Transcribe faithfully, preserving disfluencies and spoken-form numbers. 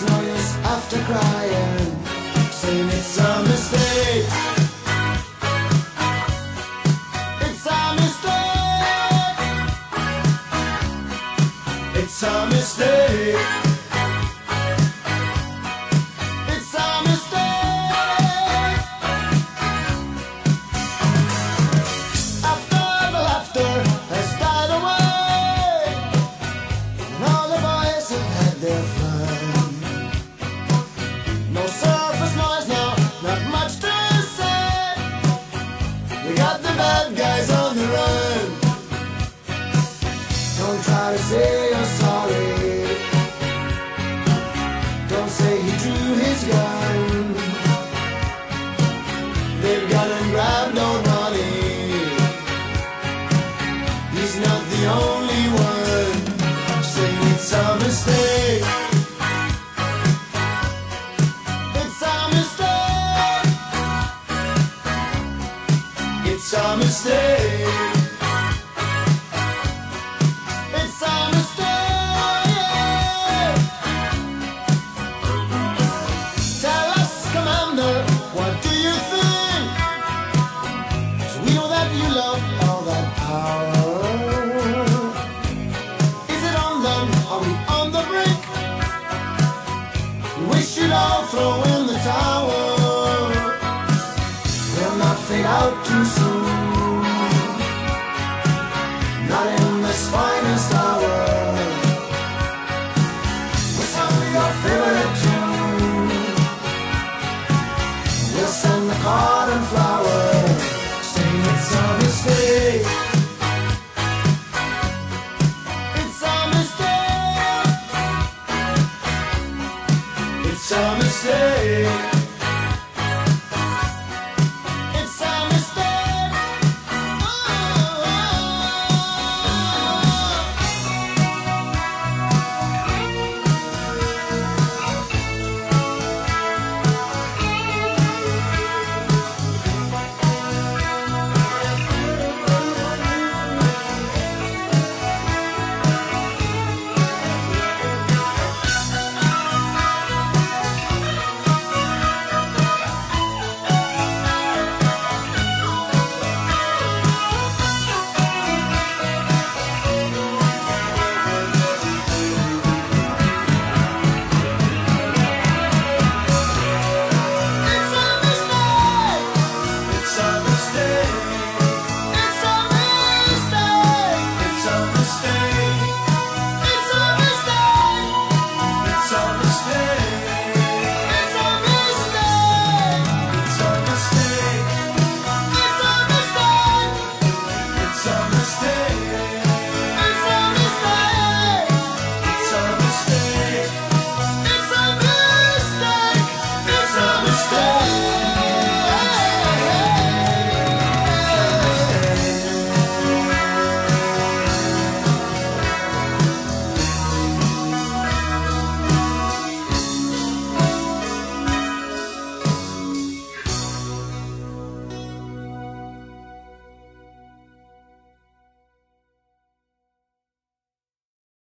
is no use after crying, saying it's a mistake. It's a mistake. It's a mistake. It's a mistake. After the laughter has died away, and all the boys have had their fun. No surface noise now, not much to say. We got the bad guys on the run. Don't try to say you're sorry. Don't say he drew his gun. They've gone and grabbed old Ronnie. He's not the only one. Saying it's a mistake. It's a mistake. It's a mistake. Tell us, Commander, what do you think? 'Cause we know that you love all that power. Is it on them? Are we on the brink? We should all throw in the towel. We'll not fade out too soon. It's a mistake.